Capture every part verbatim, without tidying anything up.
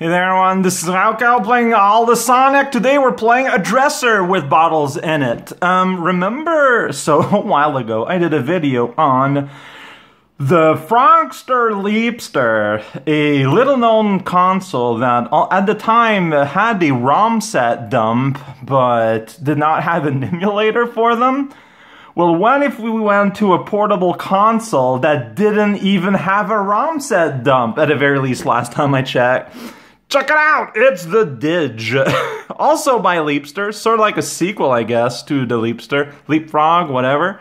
Hey there everyone, this is RaoCow playing all the Sonic. Today we're playing a dresser with bottles in it. Um, remember, so a while ago, I did a video on the Frogster Leapster, a little known console that at the time had a ROM set dump, but did not have an emulator for them. Well, what if we went to a portable console that didn't even have a ROM set dump, at the very least last time I checked? Check it out! It's the Didj. Also by Leapster, sort of like a sequel, I guess, to the Leapster. Leapfrog, whatever.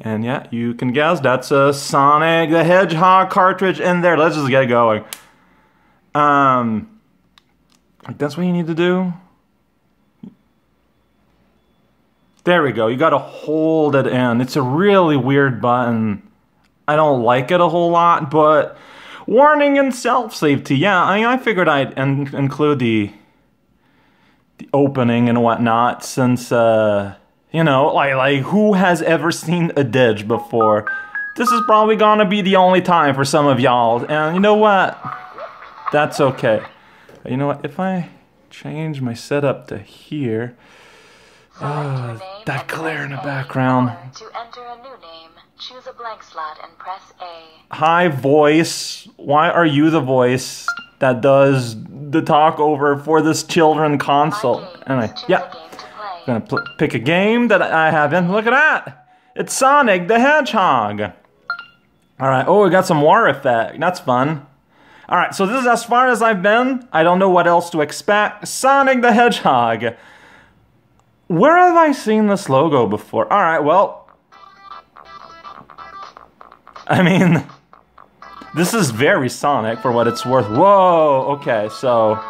And yeah, you can guess, that's a Sonic the Hedgehog cartridge in there. Let's just get going. Um, that's what you need to do. There we go, you gotta hold it in. It's a really weird button. I don't like it a whole lot, but... warning and self-safety, yeah, I mean, I figured I'd in include the, the opening and whatnot, since, uh, you know, like, like, who has ever seen a Didj before? This is probably gonna be the only time for some of y'all, and you know what? That's okay. You know what, if I change my setup to here... Uh, that glare in the background. Hi, voice. Why are you the voice that does the talk over for this children console? Anyway, yeah. I'm gonna pick a game that I haven't. Look at that! It's Sonic the Hedgehog. Alright, oh, we got some war effect. That's fun. Alright, so this is as far as I've been. I don't know what else to expect. Sonic the Hedgehog. Where have I seen this logo before? Alright, well... I mean... this is very Sonic for what it's worth. Whoa! Okay, so...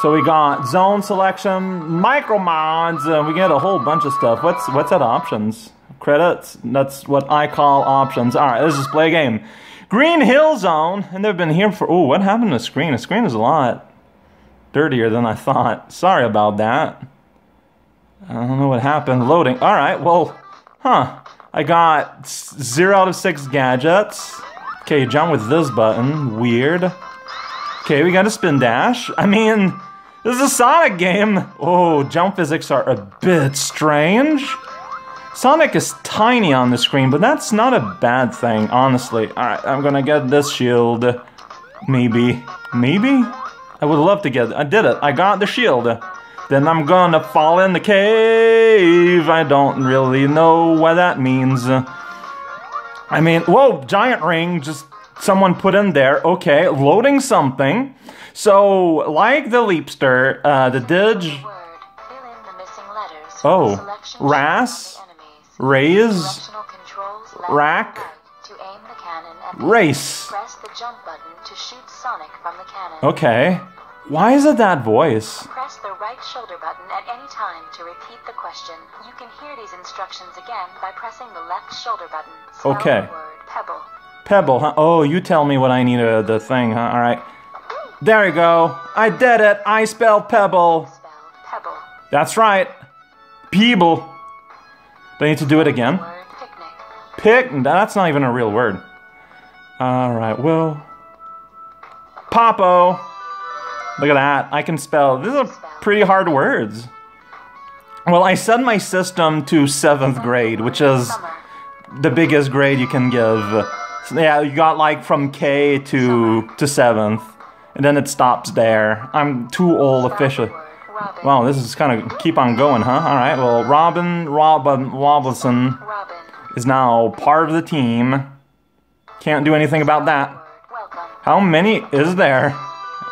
so we got zone selection, micro mods, and we get a whole bunch of stuff. What's what's that? Options? Credits? That's what I call options. Alright, let's just play a game. Green Hill Zone! And they've been here for... ooh, what happened to the screen? The screen is a lot dirtier than I thought. Sorry about that. I don't know what happened. Loading. Alright, well, huh. I got zero out of six gadgets. Okay, jump with this button. Weird. Okay, we got a spin dash. I mean, this is a Sonic game. Oh, jump physics are a bit strange. Sonic is tiny on the screen, but that's not a bad thing, honestly. Alright, I'm gonna get this shield. Maybe. Maybe? I would love to get it. I did it. I got the shield. Then I'm gonna fall in the cave. I don't really know what that means. I mean, whoa, giant ring, just someone put in there. Okay, loading something. So, like the Leapster, uh, the Didj... oh, R A S, raise, rack, race. Okay. Why is it that voice? Press the right shoulder button at any time to repeat the question. You can hear these instructions again by pressing the left shoulder button. Spell okay. The word pebble. Pebble, huh? Oh, you tell me what I need uh, the thing, huh? Alright. There you go. I did it. I spelled pebble. Spelled pebble. That's right. Peeble. Do I need to do it again? Word, picnic. Pic- that's not even a real word. Alright, well. Popo. Look at that, I can spell. These are pretty hard words. Well, I sent my system to seventh grade, which is the biggest grade you can give. So, yeah, you got like from K to to seventh, and then it stops there. I'm too old officially. Wow, this is kind of keep on going, huh? All right, well, Robin Robin Wobbleson is now part of the team. Can't do anything about that. How many is there?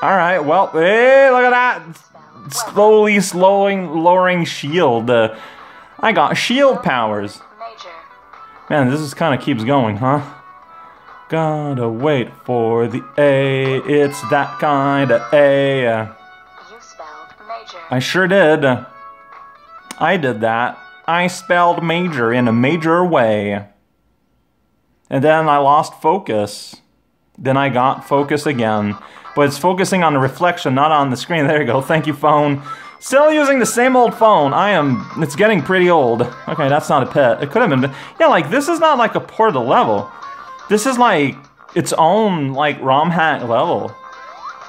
Alright, well, hey, look at that! Slowly slowing, lowering shield. Uh, I got shield powers. Man, this is kind of keeps going, huh? Gotta wait for the A, it's that kind of A. Uh, I sure did. I did that. I spelled major in a major way. And then I lost focus. Then I got focus again. But it's focusing on the reflection, not on the screen. There you go. Thank you, phone. Still using the same old phone. I am... it's getting pretty old. Okay, that's not a pet. It could have been... yeah, like, this is not like a portal level. This is like its own, like, ROM hack level.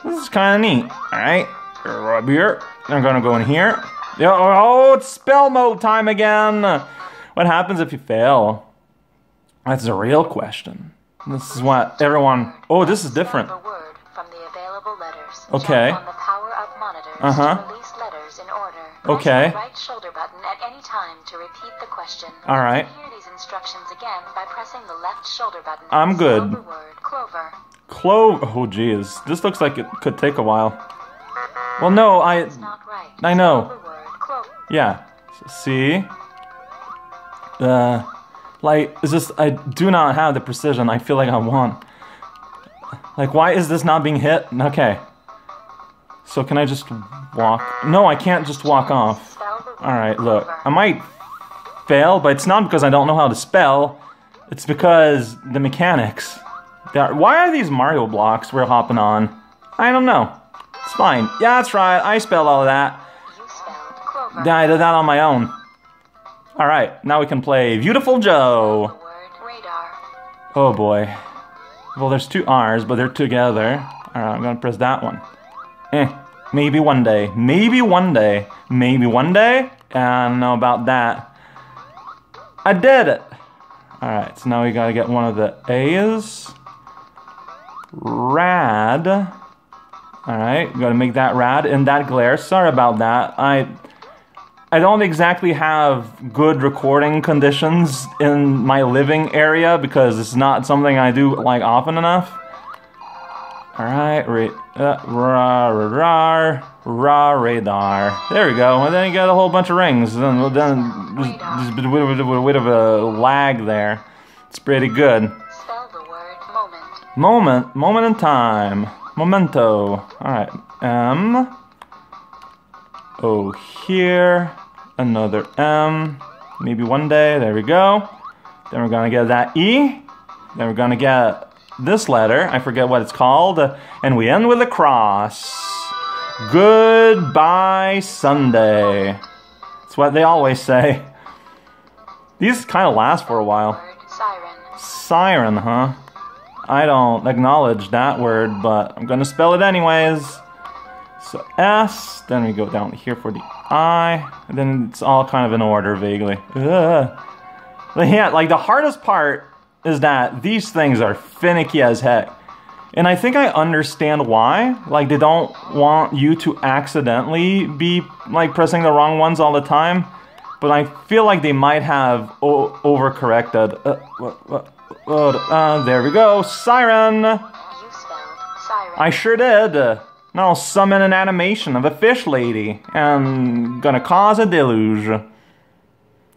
This This is kind of neat. Alright, right here. I'm gonna go in here. Oh, it's spell mode time again! What happens if you fail? That's a real question. This is what everyone... Oh, this is different. Okay. Uh-huh. Okay. Right shoulder button at any time to repeat the question. All right. Hear these instructions again by pressing the left shoulder button. I'm good. Clover. Clover. Oh, jeez. This looks like it could take a while. Well, no, I. It's not right. I know. Clover. Yeah. See. Uh, like it's just I do not have the precision I feel like I want. Like, why is this not being hit? Okay. So can I just walk? No, I can't just walk off. Alright, look. I might fail, but it's not because I don't know how to spell. It's because the mechanics. Are, why are these Mario blocks we're hopping on? I don't know. It's fine. Yeah, that's right. I spelled all of that. Yeah, I did that on my own. Alright, now we can play Beautiful Joe. Oh boy. Well, there's two R's, but they're together. Alright, I'm gonna press that one. Eh, maybe one day, maybe one day, maybe one day, I don't know about that. I did it! Alright, so now we gotta get one of the A's. Rad. Alright, gotta make that rad in that glare. Sorry about that. I I don't exactly have good recording conditions in my living area because it's not something I do like often enough. Alright, ra uh, ra ra ra radar. There we go. And then you got a whole bunch of rings. Then there's, there's been a bit of a lag there. It's pretty good. Spell the word moment. Moment, moment in time. Momento. Alright. M. Oh, here. Another M. Maybe one day. There we go. Then we're gonna get that E. Then we're gonna get this letter, I forget what it's called, and we end with a cross. Goodbye Sunday. That's what they always say. These kind of last for a while. Siren. Siren, huh? I don't acknowledge that word, but I'm gonna spell it anyways. So S, then we go down here for the I, and then it's all kind of in order, vaguely. Ugh. Yeah, like the hardest part is that these things are finicky as heck. And I think I understand why. Like, they don't want you to accidentally be, like, pressing the wrong ones all the time. But I feel like they might have o overcorrected. Uh, uh, uh, uh, there we go. Siren! You spelled siren. I sure did. Uh, now I'll summon an animation of a fish lady. And gonna cause a deluge.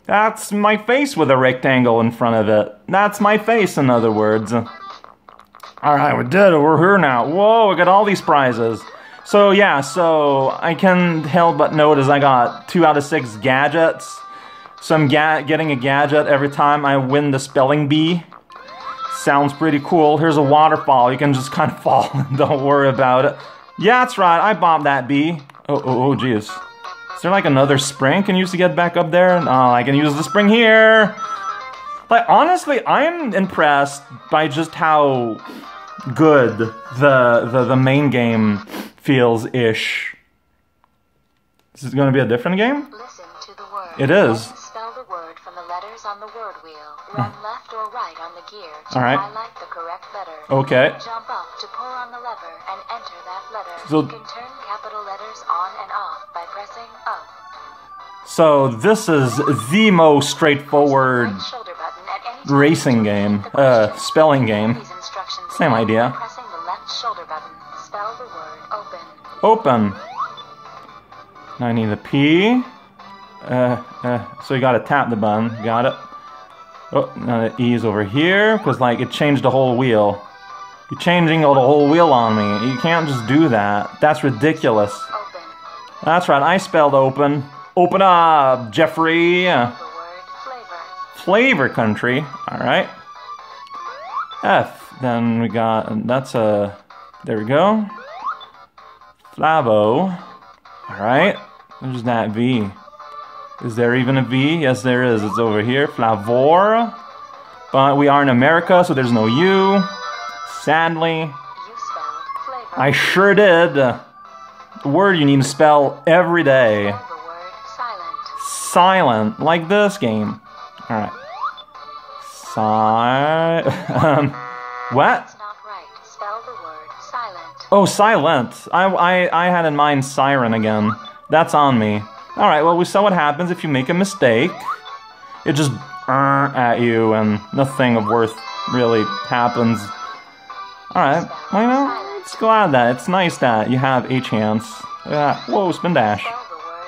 That's my face with a rectangle in front of it. That's my face, in other words. Alright, we did it. We're here now. Whoa, we got all these prizes. So, yeah, so I can't help but notice I got two out of six gadgets. So I'm ga getting a gadget every time I win the spelling bee. Sounds pretty cool. Here's a waterfall. You can just kind of fall and don't worry about it. Yeah, that's right. I bombed that bee. Oh, oh, oh, jeez. Is there like another spring I can use to get back up there? No, I can use the spring here. Like, honestly, I'm impressed by just how good the the, the main game feels-ish. Is this going to be a different game? Listen to the word. It is. Spell the word from the letters on the word wheel. Run left or right on the gear to All right. highlight the correct letter. Okay. Jump up to pull on the lever and enter that letter. So you can turn capital letters on and off by pressing up. So this is the most straightforward racing game, uh, spelling game. Same idea. Pressing the left shoulder button. Spell the word open. Open. Now I need the P. Uh, uh, so you gotta tap the button. Got it. Oh, now the E is over here, because, like, it changed the whole wheel. You're changing the whole wheel on me. You can't just do that. That's ridiculous. Open. That's right, I spelled open. Open up, Jeffrey. The word flavor. Flavor country. Alright. F. Then we got... That's a... There we go. Flavo. Alright. There's that V. Is there even a V? Yes, there is. It's over here. Flavor. But we are in America, so there's no U. Sadly. You spelled flavor. I sure did. The word you need to spell every day. Silent. Silent, like this game. All right. Silent. um, what? That's not right. Spell the word silent. Oh, silent. I, I, I had in mind siren again. That's on me. All right. Well, we saw what happens if you make a mistake. It just uh, at you, and nothing of worth really happens. All right. Well, you know, it's glad that it's nice that you have a chance. Yeah. Whoa, spin dash. Spell the word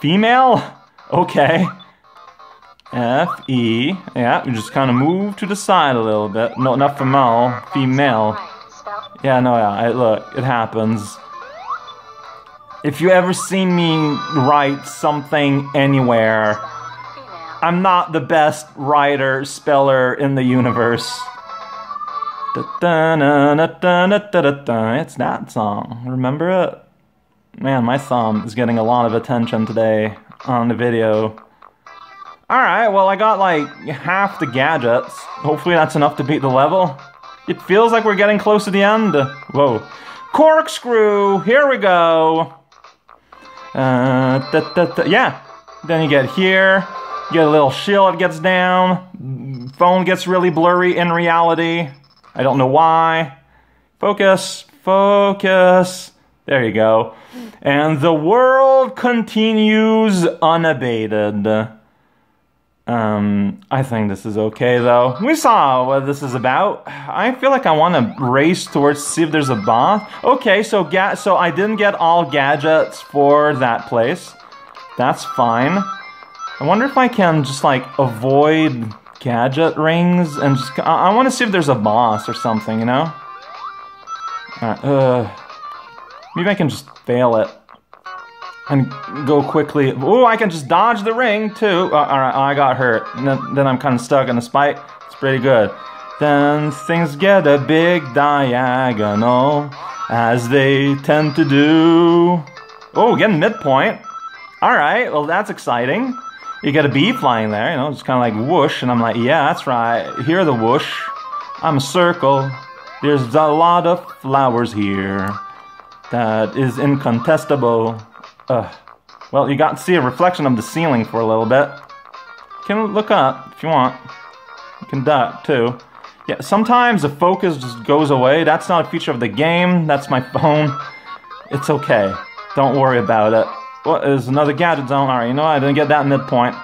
female. Female? Okay. F E. Yeah, you just kind of move to the side a little bit. No, not female. Female. Yeah, no, yeah. I, look, it happens. If you ever seen me write something anywhere, I'm not the best writer speller in the universe. It's that song. Remember it? Man, my thumb is getting a lot of attention today on the video. Alright, well I got like half the gadgets. Hopefully that's enough to beat the level. It feels like we're getting close to the end. Whoa. Corkscrew! Here we go! Uh, da, da, da. Yeah. Then you get here. You get a little shield gets down. Phone gets really blurry in reality. I don't know why. Focus. Focus. There you go. And the world continues unabated. Um, I think this is okay, though. We saw what this is about. I feel like I want to race towards see if there's a boss. Okay, so ga so I didn't get all gadgets for that place. That's fine. I wonder if I can just, like, avoid gadget rings and just... I, I want to see if there's a boss or something, you know? Alright, uh... maybe I can just fail it. And go quickly. Ooh, I can just dodge the ring too. Uh, all right, I got hurt. Then, then I'm kind of stuck in the spike. It's pretty good. Then things get a big diagonal, as they tend to do. Oh, getting midpoint. All right, well that's exciting. You get a bee flying there, you know, just kind of like whoosh, and I'm like, yeah, that's right. Hear the whoosh. I'm a circle. There's a lot of flowers here. That is incontestable. Ugh. Well, you got to see a reflection of the ceiling for a little bit. You can look up if you want. You can duck too. Yeah, sometimes the focus just goes away. That's not a feature of the game. That's my phone. It's okay. Don't worry about it. What is another gadget zone? Alright, you know what? I didn't get that midpoint.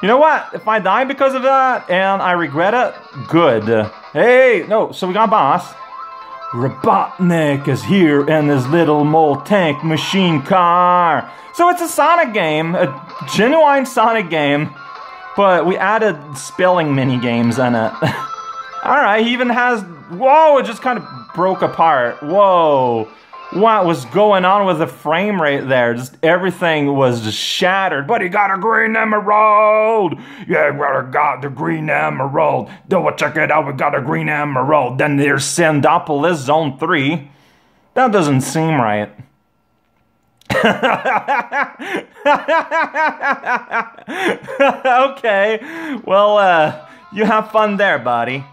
You know what? If I die because of that and I regret it, good. Hey, no, so we got a boss. Robotnik is here in his little mold tank machine car. So it's a Sonic game, a genuine Sonic game, but we added spelling mini games in it. Alright, he even has... Whoa, it just kind of broke apart. Whoa. What was going on with the frame rate there? Just everything was just shattered. But he got a green emerald! Yeah, we got the green emerald. Do it, check it out, we got a green emerald. Then there's Sandopolis Zone three. That doesn't seem right. Okay, well, uh, you have fun there, buddy.